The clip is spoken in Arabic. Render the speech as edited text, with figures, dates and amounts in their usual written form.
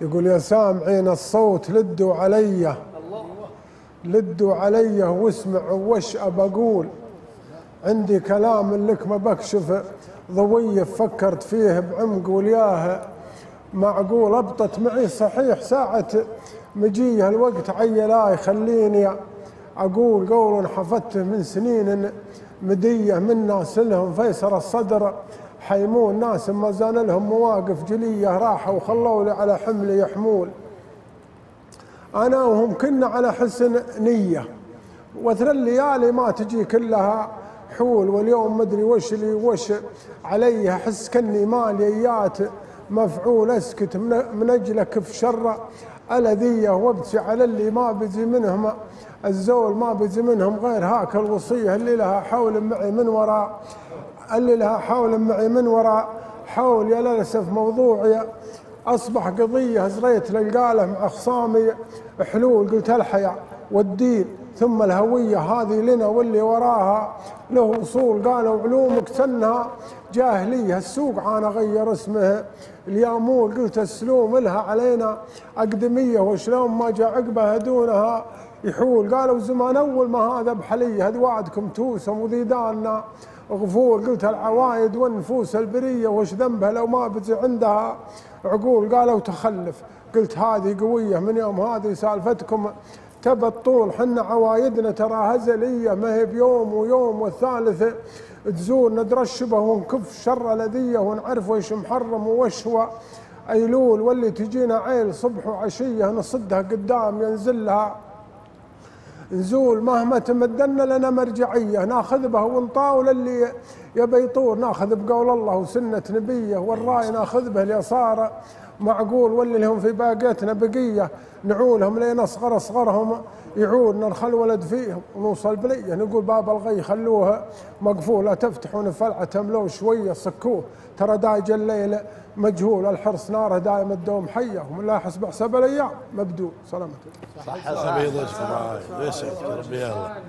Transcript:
يقول يا سامعين الصوت لدوا علي، لدوا علي واسمعوا وش أقول، عندي كلام لك ما بكشف ضويه، فكرت فيه بعمق ولياه معقول أبطت معي صحيح ساعة مجيه الوقت عيلا يخليني أقول قول حفظته من سنين مدية، من ناس لهم فيسر الصدر حيمون، ناس ما زال لهم مواقف جلية راحوا وخلوا لي على حملي يحمول، أنا وهم كنا على حسن نية وثر الليالي ما تجي كلها حول، واليوم مدري وش لي وش علي، أحس كني مالي إيات مفعول، أسكت من أجلك في شر الأذية، وابتسي على اللي ما بزي منهم الزول، ما بزي منهم غير هاك الوصية اللي لها حول معي من وراء، اللي لها حول معي من وراء حول، يا للأسف موضوعي أصبح قضية زريت للقاله مع خصامي حلول، قلت الحياة والدين ثم الهوية هذه لنا واللي وراها له وصول، قالوا علومك سنها جاهلية، السوق عانى غير اسمه اليامول، قلت السلوم لها علينا أقدمية، وشلون ما جاء عقبها دونها يحول، قالوا زمان أول ما هذا بحلية، هذ وعدكم توسم وذيداننا غفور، قلت العوايد والنفوس البرية وش ذنبها لو ما بتجي عندها عقول، قالوا تخلف، قلت هذه قوية من يوم هذه سالفتكم تبطول، حنا عوايدنا ترى هزلية ما هي بيوم ويوم والثالث تزول، ندرشبه ونكف شر الأذية ونعرف وش محرم وش هو أيلول، واللي تجينا عيل صبح وعشية نصدها قدام ينزلها نزول، مهما تمدنا لنا مرجعية ناخذ به ونطاول اللي يبي يطور، ناخذ بقول الله وسنة نبيه والرأي ناخذ به اليسار معقول، واللي لهم في باقيتنا بقية نعولهم لين أصغر أصغرهم يعودنا نخل ولد فيهم ونوصل بليه، نقول باب الغي خلوها مقفول، لا تفتحون فلعة تملوه شوية سكوه، ترى دايج الليل مجهول، الحرص ناره دائم الدوم حية، ومن لا حسب حسب الأيام مبدو سلامتك صح صح صح صح صح صح صح صح صح صح صح